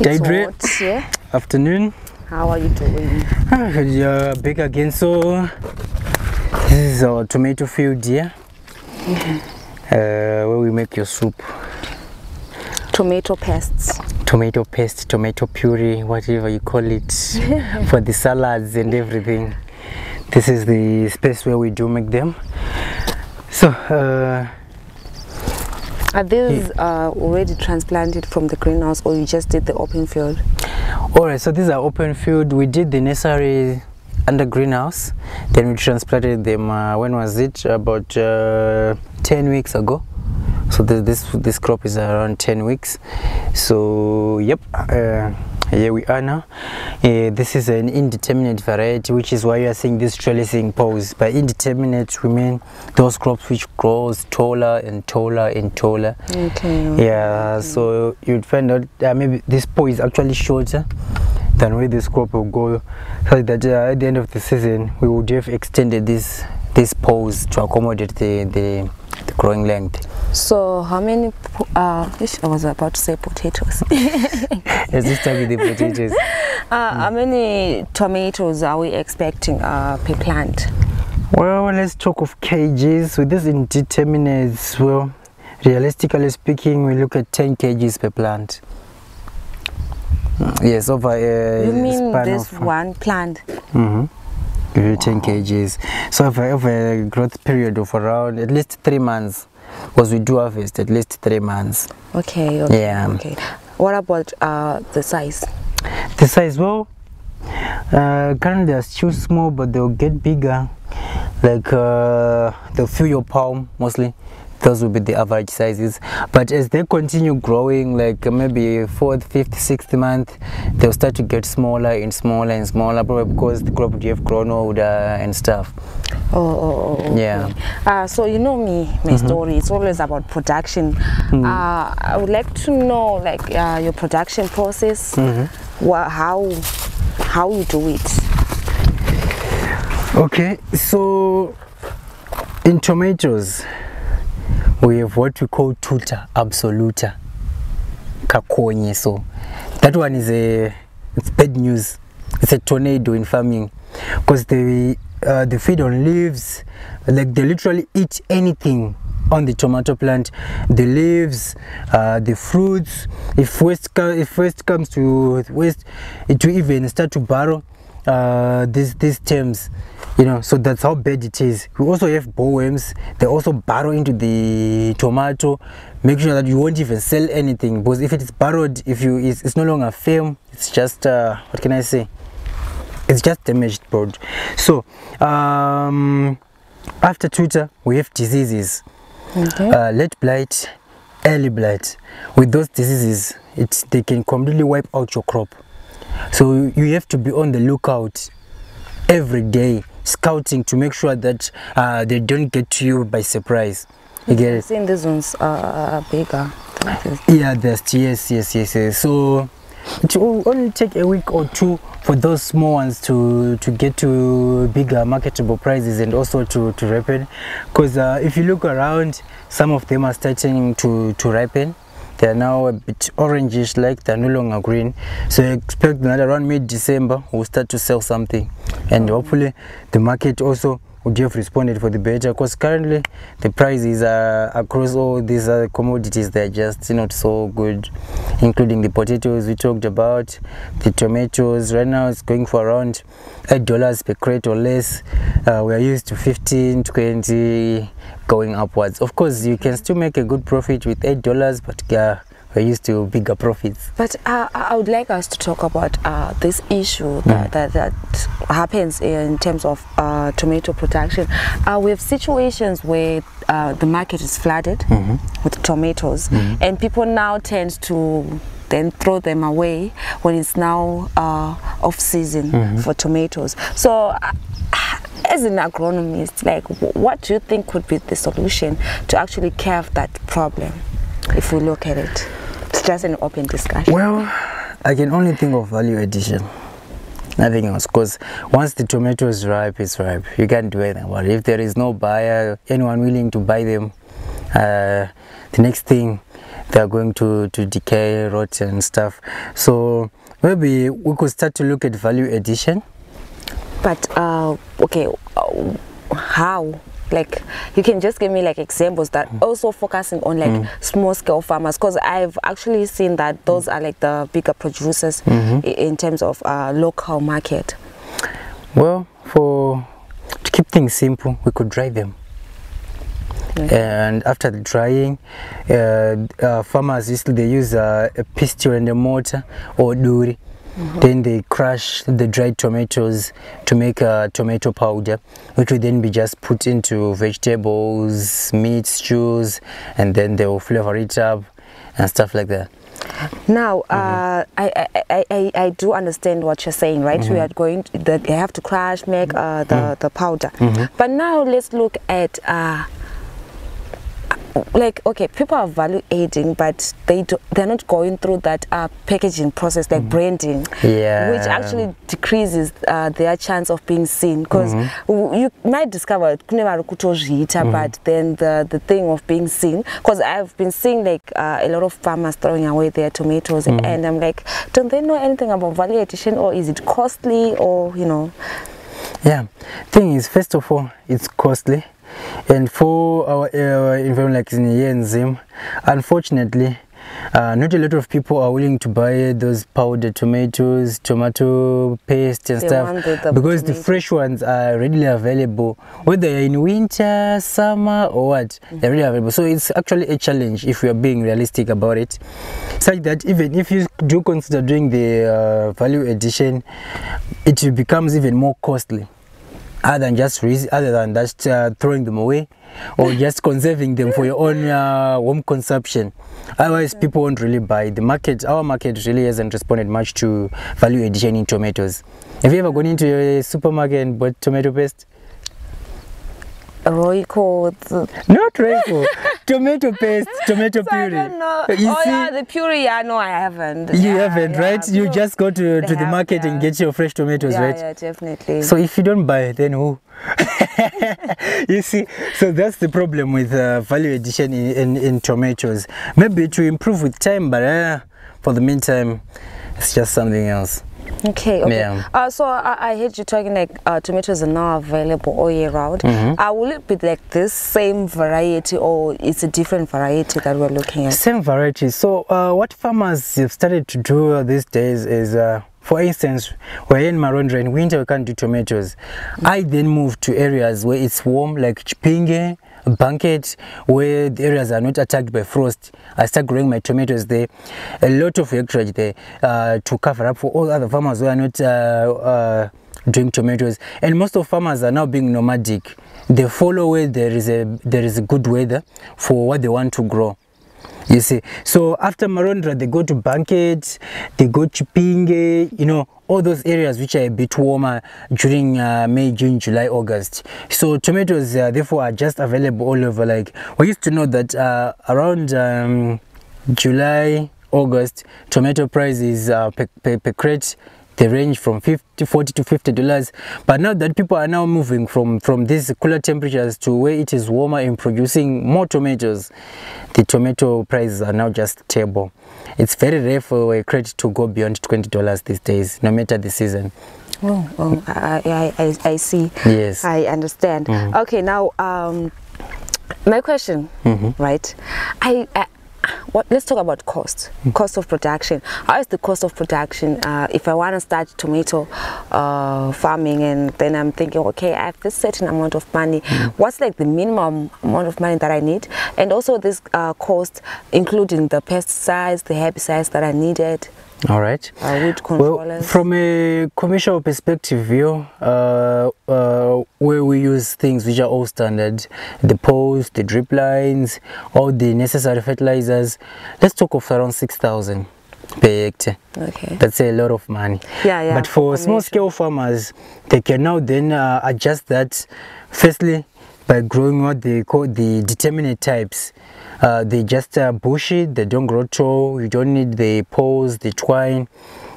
Daybreak. Yeah. Afternoon. How are you doing? You're back again. So this is our tomato field here. Where we make your soup. Tomato pests. Tomato paste, tomato puree, whatever you call it, for the salads and everything. This is the space where we do make them. So, are these already transplanted from the greenhouse, or you just did the open field? Alright, so these are open field. We did the nursery under greenhouse, then we transplanted them. When was it? About 10 weeks ago. So this crop is around 10 weeks. So yep, here we are now. This is an indeterminate variety, which is why you are seeing this trellising pose. By indeterminate, we mean those crops which grows taller and taller and taller. Okay. Yeah. Okay. So you'd find out maybe this pole is actually shorter than where this crop will go, so that at the end of the season we would have extended this pose to accommodate the growing length. So how many I was about to say potatoes. Let's just start with the potatoes. How many tomatoes are we expecting per plant? Well, let's talk of kgs with this indeterminates. Well, realistically speaking, we look at 10 kgs per plant. Yes, over a you mean span this of one plant? Mm-hmm. 10 kgs. So over a growth period of around at least 3 months, because we do harvest at least 3 months. Okay. Okay. Yeah. Okay. What about the size? The size, well, currently they are still small, but they'll get bigger. Like they'll fill your palm mostly. Those will be the average sizes, but as they continue growing, like maybe 4th, 5th, 6th month, they'll start to get smaller and smaller and smaller, probably because the crop would have grown older and stuff. Oh, okay. Yeah. So you know my story, it's always about production. I would like to know, like, your production process. How you do it. Okay, so in tomatoes we have what we call tuta absoluta kakonye. So that one is it's bad news. It's a tornado in farming, because they feed on leaves. Like they literally eat anything on the tomato plant, the leaves, the fruits. If waste comes to waste, it will even start to burrow these stems, you know. So that's how bad it is. We also have bollworms. They also burrow into the tomato. Make sure that you won't even sell anything, because if it's burrowed, it's no longer firm. It's just what can I say? It's just damaged, bro. So after tuta, we have diseases. Okay. Late blight, early blight. With those diseases, they can completely wipe out your crop. So you have to be on the lookout every day, scouting to make sure that they don't get to you by surprise. You get it? I've seen these ones are bigger. Yeah, yes. So it will only take a week or two for those small ones to get to bigger marketable prices, and also to ripen. Because if you look around, some of them are starting to ripen. They are now a bit orangish, like they're no longer green. So you expect that around mid-December we'll start to sell something, and hopefully the market also would have responded for the better, because currently the prices are across all these other commodities, they're just not so good, including the potatoes we talked about, the tomatoes. Right now it's going for around $8 per crate or less. We are used to 15, 20, going upwards. Of course, you can still make a good profit with $8, but yeah, we're used to bigger profits. But I would like us to talk about this issue that happens in terms of tomato production. We have situations where the market is flooded with tomatoes, and people now tend to then throw them away when it's now off season for tomatoes. So as an agronomist, like, what do you think could be the solution to actually curb that problem? If we look at it, it's just an open discussion. Well, I can only think of value addition, nothing else, because once the tomato is ripe, it's ripe. You can't do anything about it. If there is no buyer, anyone willing to buy them, the next thing they are going to decay, rot and stuff. So maybe we could start to look at value addition. But okay, how? Like, you can just give me like examples that also focusing on like small scale farmers, because I've actually seen that those are like the bigger producers in terms of local market. Well, to keep things simple, we could dry them. And after the drying, farmers usually they use a pestle and a mortar or duri. Then they crush the dried tomatoes to make a tomato powder, which will then be just put into vegetables, meat, stews, and then they will flavor it up and stuff like that. Now I do understand what you're saying, right? We are going to, they have to crush, make the powder. But now let's look at like, okay, people are value adding, but they're not going through that packaging process, like branding, which actually decreases their chance of being seen, because you might discover but then the thing of being seen, because I've been seeing like a lot of farmers throwing away their tomatoes, and I'm like, don't they know anything about value addition, or is it costly, or you know? Yeah, thing is, first of all, it's costly. And for our environment, like here in Zim, unfortunately, not a lot of people are willing to buy those powdered tomatoes, tomato paste and stuff, because the fresh ones are readily available, whether in winter, summer or what, they're really available. So it's actually a challenge if we are being realistic about it, such that even if you do consider doing the value addition, it becomes even more costly. Other than just throwing them away or just conserving them for your own home consumption. Otherwise, people won't really buy. The market, our market really hasn't responded much to value addition in tomatoes. Have you ever gone into a supermarket and bought tomato paste? Royco. Not Royco. Tomato paste, tomato puree. I don't know. Oh yeah, the puree, yeah, no, I haven't. You haven't, right? Yeah, you just go to the market and get your fresh tomatoes, right? Yeah, definitely. So if you don't buy, then who? You see, so that's the problem with value addition in tomatoes. Maybe to improve with time, but for the meantime, it's just something else. Okay. Yeah. So I heard you talking like tomatoes are now available all year round. Will it be like this same variety, or it's a different variety that we're looking at? Same variety. So what farmers have started to do these days is, for instance, we're in Marondera, in winter we can't do tomatoes. I then moved to areas where it's warm, like Chipinge, Banket, where the areas are not attacked by frost. I start growing my tomatoes there, a lot of acreage there, to cover up for all other farmers who are not doing tomatoes. And most of farmers are now being nomadic. They follow where there is good weather for what they want to grow. You see, so after Marondera, they go to Banket, they go to Chipinge, you know, all those areas which are a bit warmer during May, June, July, August. So tomatoes, therefore, are just available all over. Like, we used to know that around July, August, tomato prices per crate, they range from $40 to $50. But now that people are now moving from these cooler temperatures to where it is warmer and producing more tomatoes, the tomato prices are now just stable. It's very rare for a crate to go beyond $20 these days, no matter the season. Oh, I see. Yes, I understand. Okay, now my question, right? Let's talk about cost. Cost of production. How is the cost of production? If I want to start tomato farming, and then I'm thinking, okay, I have this certain amount of money. What's like the minimum amount of money that I need? And also this cost, including the pesticides, the herbicides that are needed. All right. Weed controllers. Well, from a commercial perspective view, where we use things which are all standard, the posts, the drip lines, all the necessary fertilizers, let's talk of around 6,000 per hectare. Okay. That's a lot of money. Yeah. But for small scale farmers, they can now then adjust that. Firstly, by growing what they call the determinate types. They just bushy, they don't grow tall, you don't need the poles, the twine,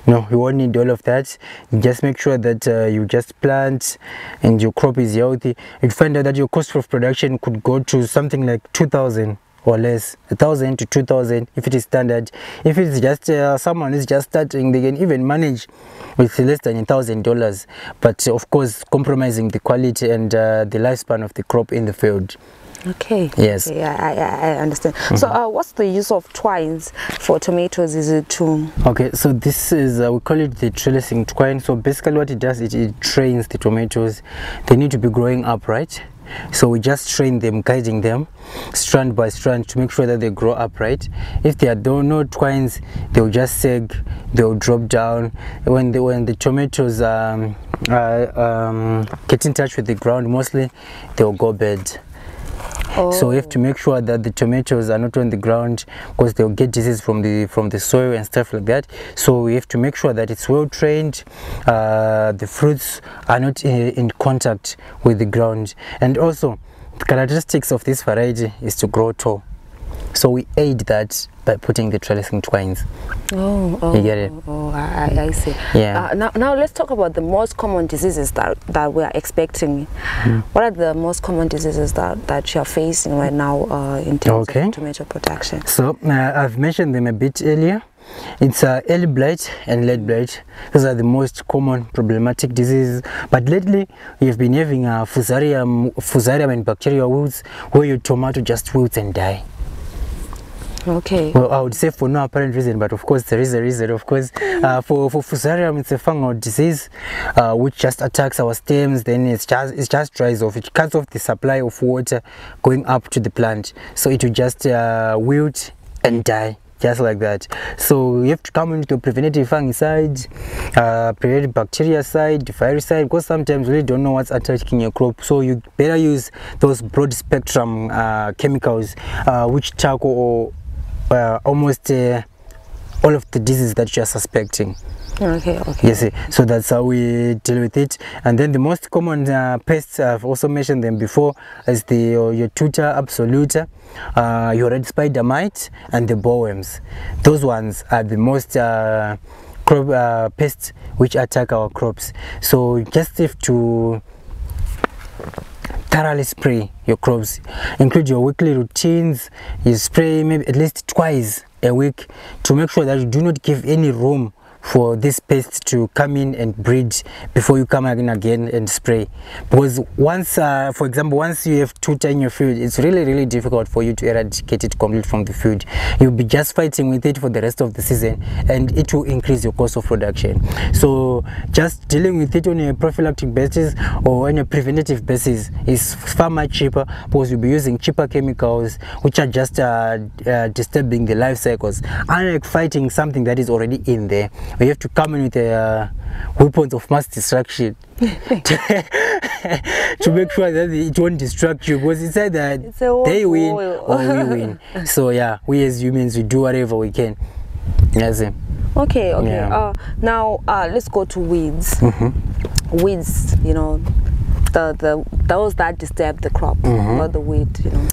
no, you won't need all of that. You just make sure that you just plant and your crop is healthy. You'd find out that your cost of production could go to something like 2,000 or less, 1,000 to 2,000 if it is standard. If it's just someone is just starting, they can even manage with less than $1,000, but of course compromising the quality and the lifespan of the crop in the field. Okay. Yes. Yeah, I understand. Mm-hmm. So what's the use of twines for tomatoes? Is it to... Okay, so this is, we call it the trellising twine. So basically what it does is it trains the tomatoes. They need to be growing up, right? So we just train them, guiding them strand by strand to make sure that they grow upright. If there are no twines, they'll just sag, they'll drop down. When the tomatoes get in touch with the ground, mostly they'll go bad. Oh. So we have to make sure that the tomatoes are not on the ground, because they'll get disease from the soil and stuff like that. So we have to make sure that it's well trained, the fruits are not in contact with the ground. And also the characteristics of this variety is to grow tall, so we aid that by putting the trellising twines. Oh, you get it? Oh, I see. Yeah. Now let's talk about the most common diseases that we are expecting. Mm. What are the most common diseases that you are facing right now in terms of tomato production? So I've mentioned them a bit earlier. It's early blight and late blight. Those are the most common problematic diseases. But lately, you've been having fusarium and bacterial wilts, where your tomato just wilts and die. Okay. Well, I would say for no apparent reason, but of course there is a reason. Of course, for fusarium, it's a fungal disease which just attacks our stems. Then it just dries off. It cuts off the supply of water going up to the plant, so it will just wilt and die, just like that. So you have to come into preventative fungicide, preventative bactericide, fungicide, because sometimes we really don't know what's attacking your crop. So you better use those broad spectrum chemicals which tackle or almost all of the diseases that you are suspecting. Okay. Yes, so that's how we deal with it. And then the most common pests, I've also mentioned them before, is your Tuta absoluta, your red spider mite, and the bollworms. Those ones are the most pests which attack our crops. So you just have to thoroughly spray your crops. Include your weekly routines. You spray maybe at least twice a week to make sure that you do not give any room for this pest to come in and breed before you come in again and spray. Because once, for example, once you have Tuta in your field, it's really difficult for you to eradicate it completely from the field. You'll be just fighting with it for the rest of the season, and it will increase your cost of production. So just dealing with it on a prophylactic basis or on a preventative basis is far much cheaper, because you'll be using cheaper chemicals which are just disturbing the life cycles, unlike fighting something that is already in there. We have to come in with weapons of mass destruction to make sure that it won't distract you, because it's either they win or we win. So yeah, we as humans, we do whatever we can. Yes. Okay. Yeah. Now let's go to weeds. Mm-hmm. Weeds, you know, those that disturb the crop, mm-hmm. not the weed, you know.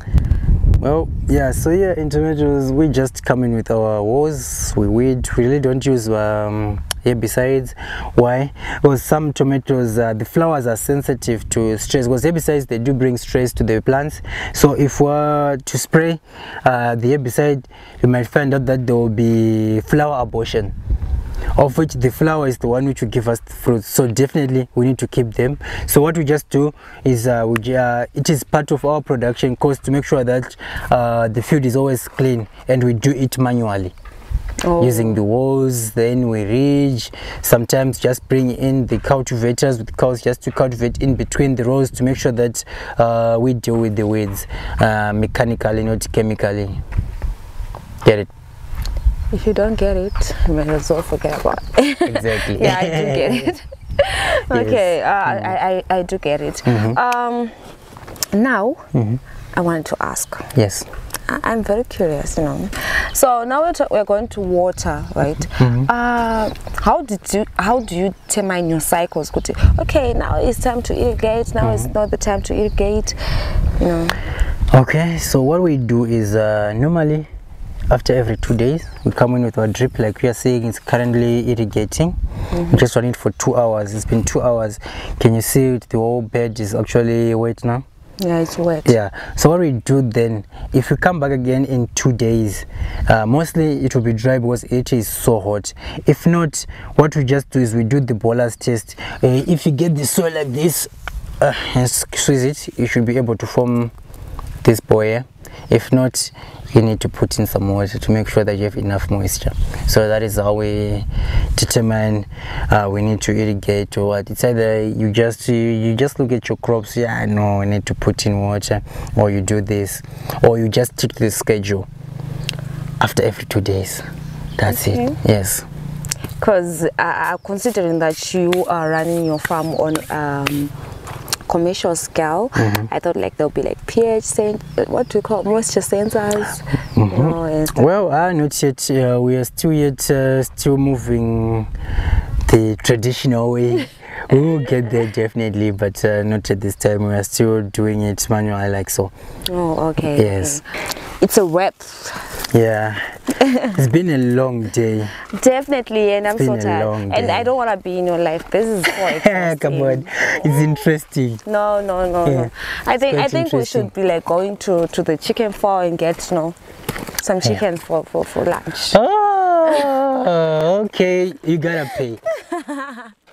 Well, yeah, so here in tomatoes, we just come in with our hoes, we weed, we really don't use herbicides. Why? Because some tomatoes, the flowers are sensitive to stress, because herbicides, they do bring stress to the plants. So if we're to spray the herbicide, you might find out that there will be flower abortion, of which the flower is the one which will give us the fruit. So definitely we need to keep them. So what we just do is it is part of our production cost to make sure that the field is always clean, and we do it manually. Oh. Using the walls, then we ridge, sometimes just bring in the cultivators with cows just to cultivate in between the rows to make sure that we deal with the weeds mechanically, not chemically. Get it? If you don't get it, you might as well forget about it. Exactly. Yeah, I do get it. Okay, yes. I do get it. Mm-hmm. Now, mm-hmm. I wanted to ask. Yes. I'm very curious, you know. So now we're going to water, right? Mm-hmm. How do you determine your cycles? Okay, now it's time to irrigate. Now mm-hmm. it's not the time to irrigate, you know. Okay, so what we do is normally, after every 2 days, we come in with our drip, like we are seeing it's currently irrigating. Mm-hmm. We just run it for 2 hours. It's been 2 hours. Can you see it? The whole bed is actually wet now. Yeah, it's wet. Yeah, so what we do then, if we come back again in 2 days, mostly it will be dry because it is so hot. If not, what we just do is we do the boiler's test. If you get the soil like this, squeeze it, you should be able to form this ball here. If not, you need to put in some water to make sure that you have enough moisture. So that is how we determine we need to irrigate or what. It's either you just look at your crops. Yeah, I know I need to put in water, or you do this, or you just stick to the schedule after every 2 days. That's okay. It. Yes. Because considering that you are running your farm on commercial scale, I thought like there'll be like pH what do you call moisture sensors? Well, not yet. We are still yet still moving the traditional way. We will get there definitely, but not at this time. We are still doing it manually, like so. Oh, okay. Yes. Okay. It's a wrap. Yeah. It's been a long day. Definitely, and I'm so tired. And I don't want to be in your life. This is so exciting. Come on. It's interesting. No, no, no, yeah. No. I think we should be like going to the chicken farm and get some chicken for lunch. Oh, okay. You gotta pay.